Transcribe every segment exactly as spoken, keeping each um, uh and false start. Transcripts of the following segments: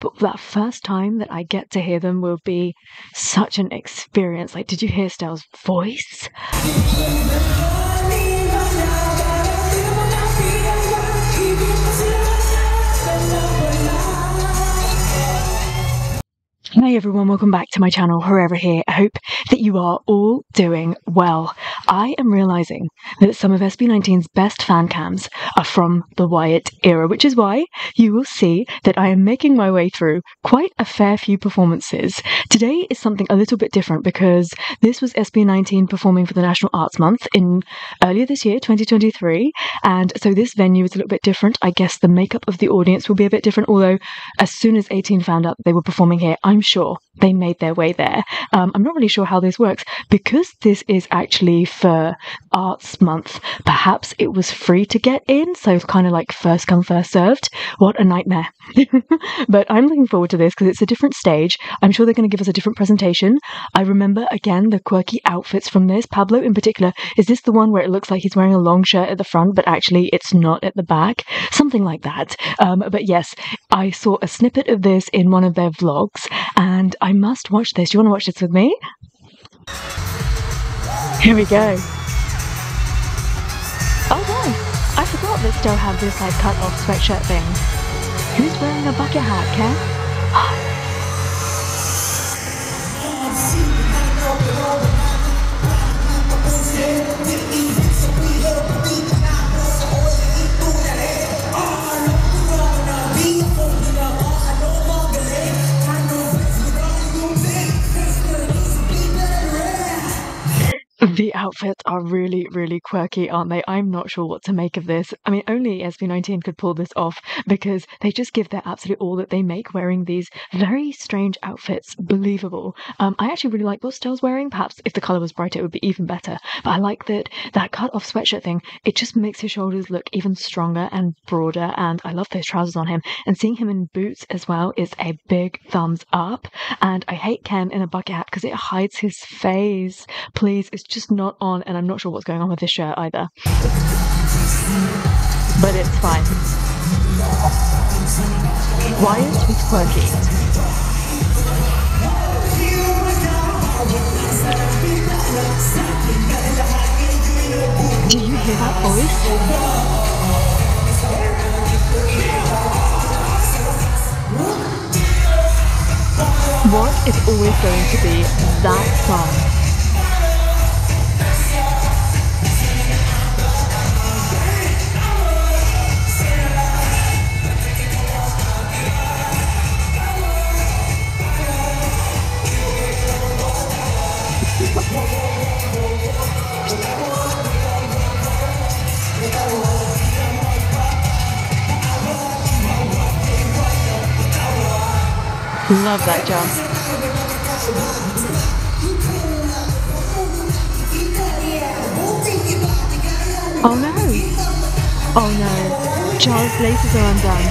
But that first time that I get to hear them will be such an experience. Like, did you hear Stell's voice? Hey everyone, welcome back to my channel, Jarl here. I hope that you are all doing well. I am realising that some of S B nineteen's best fan cams are from the WYAT era, which is why you will see that I am making my way through quite a fair few performances. Today is something a little bit different because this was S B nineteen performing for the National Arts Month in earlier this year, twenty twenty-three, and so this venue is a little bit different. I guess the makeup of the audience will be a bit different, although as soon as eighteen found out that they were performing here, I'm sure they made their way there. Um, I'm not really sure how this works because this is actually for Arts Month. Perhaps it was free to get in, so it's kind of like first come, first served. What a nightmare. But I'm looking forward to this because it's a different stage. I'm sure they're going to give us a different presentation. I remember, again, the quirky outfits from this. Pablo in particular, is this the one where it looks like he's wearing a long shirt at the front, but actually it's not at the back? Something like that. Um, but yes, I saw a snippet of this in one of their vlogs, and I must watch this. Do you want to watch this with me? Here we go. Oh no, I forgot they still have this like cut off sweatshirt thing. Who's wearing a bucket hat, Ken? The outfits are really, really quirky, aren't they? I'm not sure what to make of this. I mean, only S B nineteen could pull this off because they just give their absolute all that they make wearing these very strange outfits. Believable. Um, I actually really like what Stell's wearing. Perhaps if the colour was brighter, it would be even better. But I like that that cut-off sweatshirt thing. It just makes his shoulders look even stronger and broader, and I love those trousers on him. And seeing him in boots as well is a big thumbs up. And I hate Ken in a bucket hat because it hides his face. Please, it's just not on, and I'm not sure what's going on with this shirt either, but it's fine. WYAT is quirky. Do you hear that voice? What is always going to be that song? Love that, Jarl. Oh no! Oh no! Jarl's laces are undone.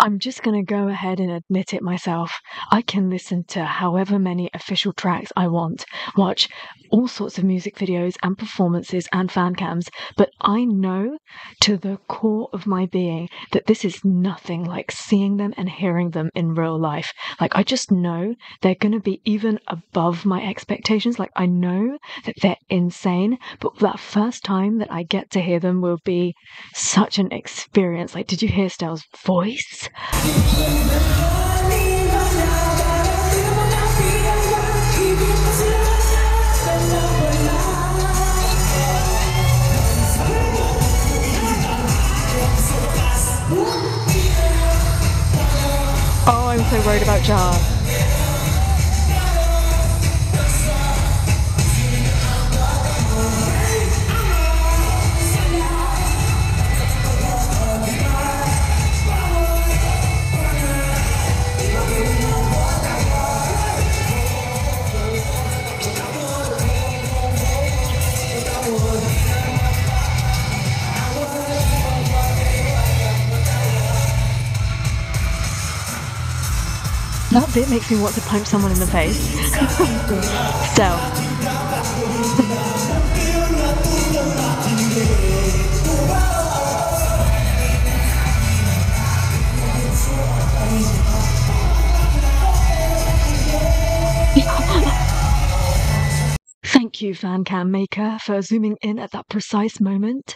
I'm just going to go ahead and admit it myself. I can listen to however many official tracks I want, watch all sorts of music videos and performances and fan cams, but I know to the core of my being that this is nothing like seeing them and hearing them in real life. Like, I just know they're going to be even above my expectations. Like, I know that they're insane, but that first time that I get to hear them will be such an experience. Like, did you hear Stell's voice? Oh, I'm so worried about Jarl. That bit makes me want to punch someone in the face. So. Thank you, Fan Cam Maker, for zooming in at that precise moment.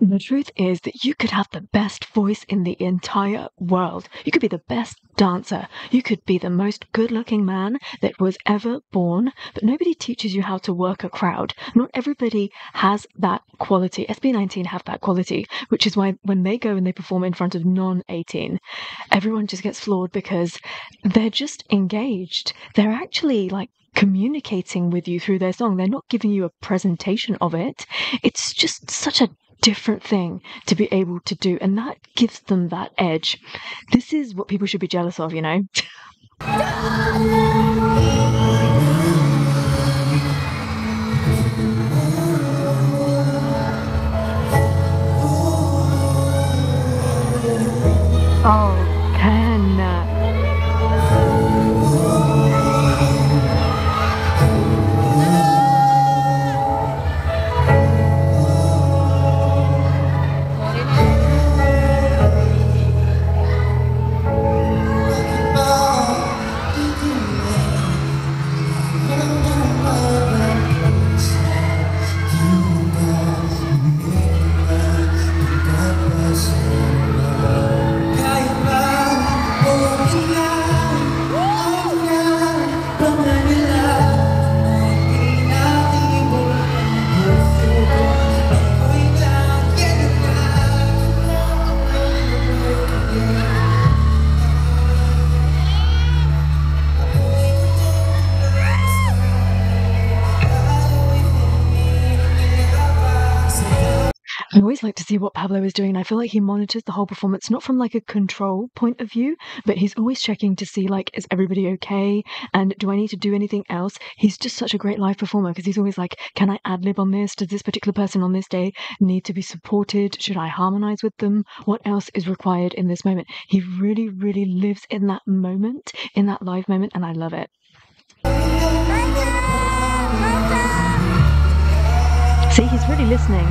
The truth is that you could have the best voice in the entire world. You could be the best dancer. You could be the most good-looking man that was ever born, but nobody teaches you how to work a crowd. Not everybody has that quality. S B nineteen have that quality, which is why when they go and they perform in front of non eighteen, everyone just gets floored because they're just engaged. They're actually, like, communicating with you through their song. They're not giving you a presentation of it. It's just such a different thing to be able to do, and that gives them that edge. This is what people should be jealous of, you know. Oh, Ken. I always like to see what Pablo is doing, and I feel like he monitors the whole performance, not from like a control point of view, but he's always checking to see, like, is everybody okay, and do I need to do anything else? He's just such a great live performer because he's always like, can I ad-lib on this? Does this particular person on this day need to be supported? Should I harmonize with them? What else is required in this moment? He really, really lives in that moment, in that live moment, and I love it. See, he's really listening.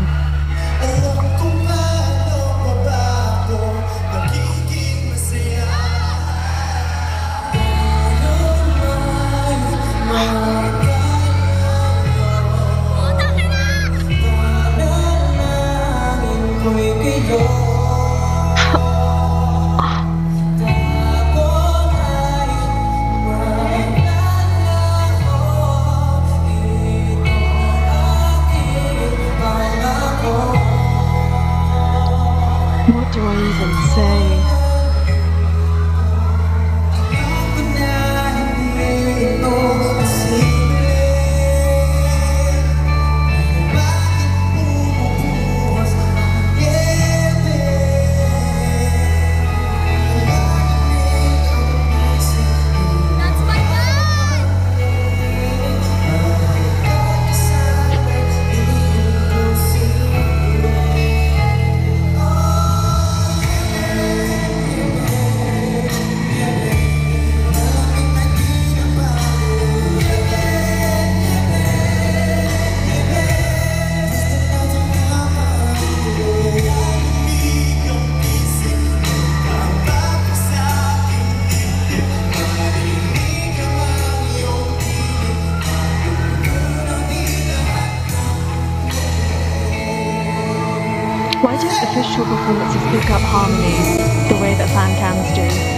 actual performances pick up harmonies the way that fan cams do.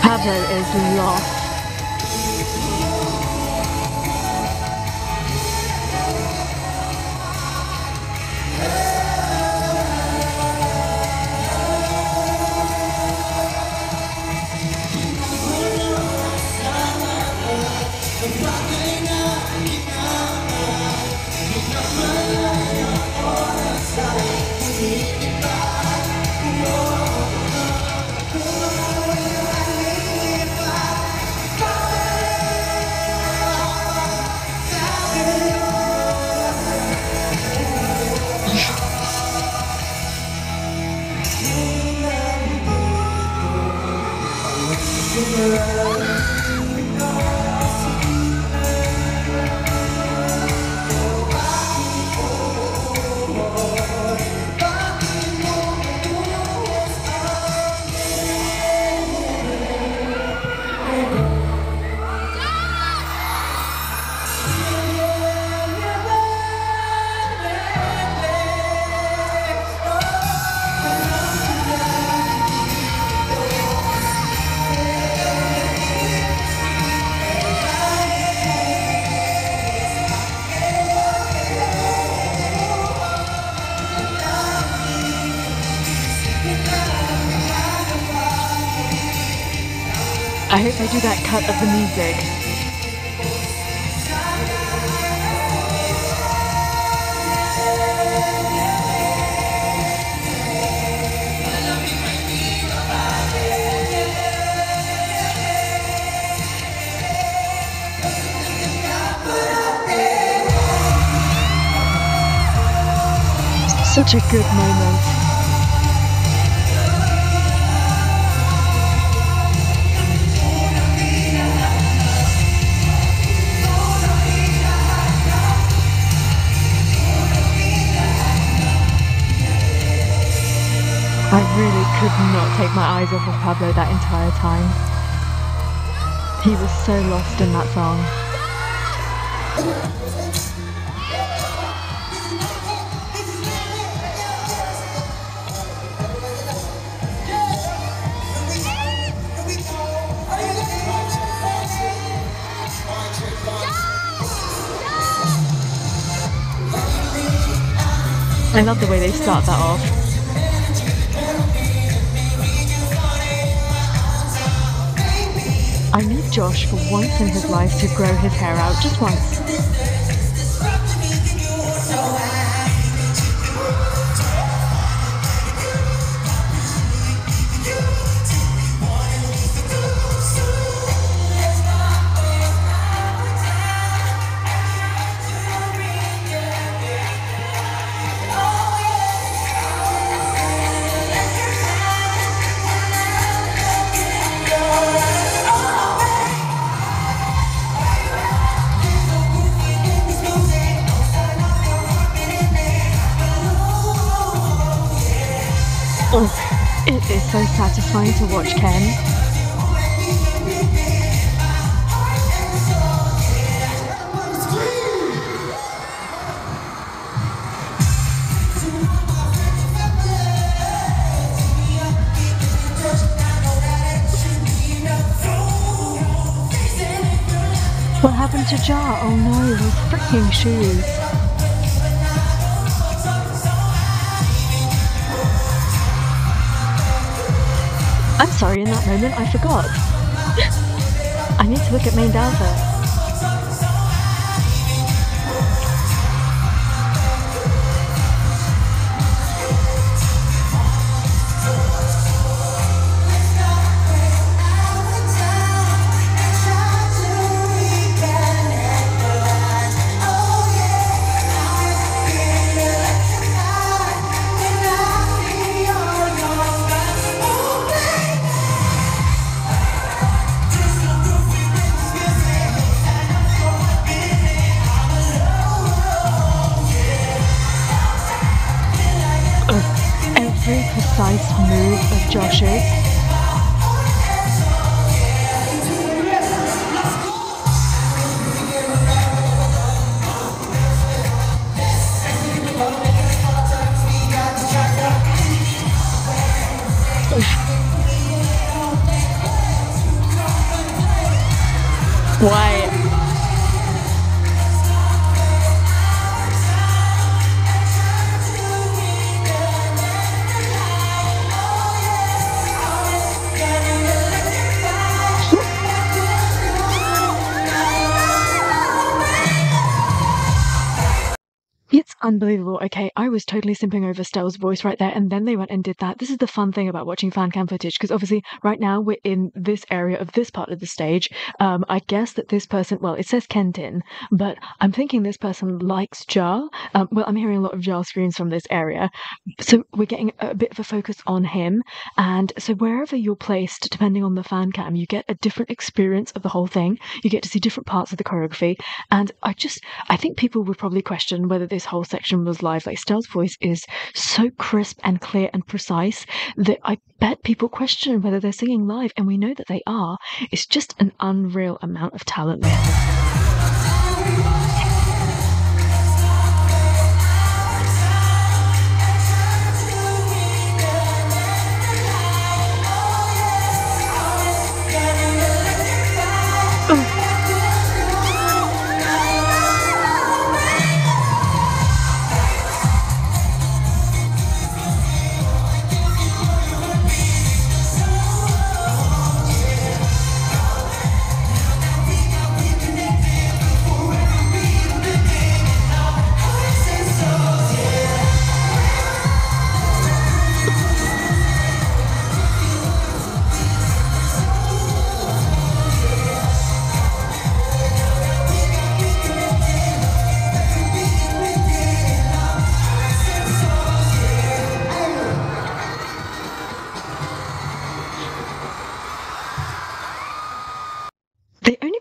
Pablo is lost. I hope they do that cut of the music. Such a good moment. I really could not take my eyes off of Pablo that entire time. He was so lost in that song. I love the way they start that off. I need Josh for once in his life to grow his hair out, just once. Oh, it is so satisfying to watch Ken. What happened to Jah? Oh no, those freaking shoes. I'm sorry, in that moment I forgot. I need to look at main Delta. every precise move of Josh's. Why? It's unbelievable. Okay, I was totally simping over Stell's voice right there, and then they went and did that. This is the fun thing about watching fan cam footage, because obviously right now we're in this area of this part of the stage. Um, I guess that this person, well, it says Kentin, but I'm thinking this person likes Jarl. Um, well, I'm hearing a lot of Jarl screams from this area. So we're getting a bit of a focus on him. And so wherever you're placed, depending on the fan cam, you get a different experience of the whole thing. You get to see different parts of the choreography. And I just, I think people would probably question whether this whole section was live. Like, Stell's voice is so crisp and clear and precise that I bet people question whether they're singing live, and we know that they are. It's just an unreal amount of talent they have.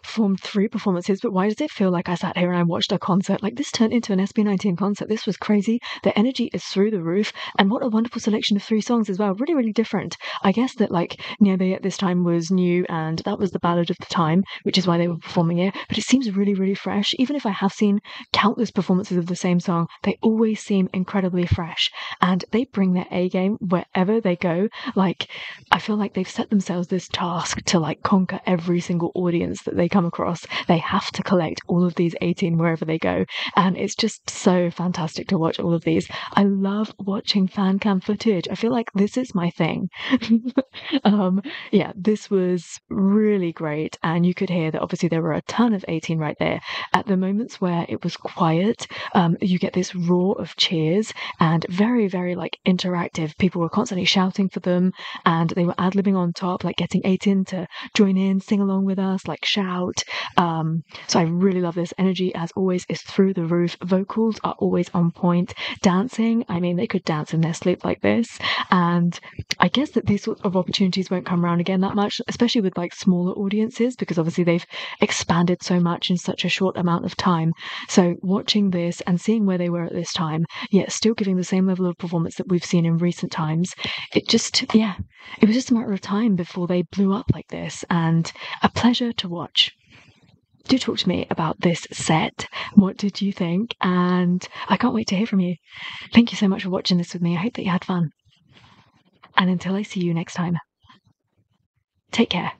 Performed three performances, but why does it feel like I sat here and I watched a concert? Like, this turned into an S B nineteen concert. This was crazy. The energy is through the roof, and what a wonderful selection of three songs as well. Really, really different. I guess that, like, NYEBE at this time was new, and that was the ballad of the time, which is why they were performing it, but it seems really, really fresh. Even if I have seen countless performances of the same song, they always seem incredibly fresh, and they bring their A game wherever they go. Like, I feel like they've set themselves this task to, like, conquer every single audience that they come across. They have to collect all of these eighteen wherever they go, and it's just so fantastic to watch all of these. I love watching fan cam footage. I feel like this is my thing. um, yeah, this was really great, and you could hear that obviously there were a ton of eighteen right there. At the moments where it was quiet, um, you get this roar of cheers, and very, very, like, interactive. People were constantly shouting for them, and they were ad-libbing on top, like getting eighteen to join in, sing along with us, like shout. Um, so I really love this. Energy, as always, is through the roof. Vocals are always on point. Dancing, I mean, they could dance in their sleep like this, and I guess that these sorts of opportunities won't come around again that much, especially with, like, smaller audiences, because obviously they've expanded so much in such a short amount of time. So watching this and seeing where they were at this time, yet still giving the same level of performance that we've seen in recent times, it just, yeah, it was just a matter of time before they blew up like this, and a pleasure to watch. Do talk to me about this set. What did you think? And I can't wait to hear from you. Thank you so much for watching this with me. I hope that you had fun. And until I see you next time, take care.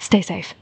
Stay safe.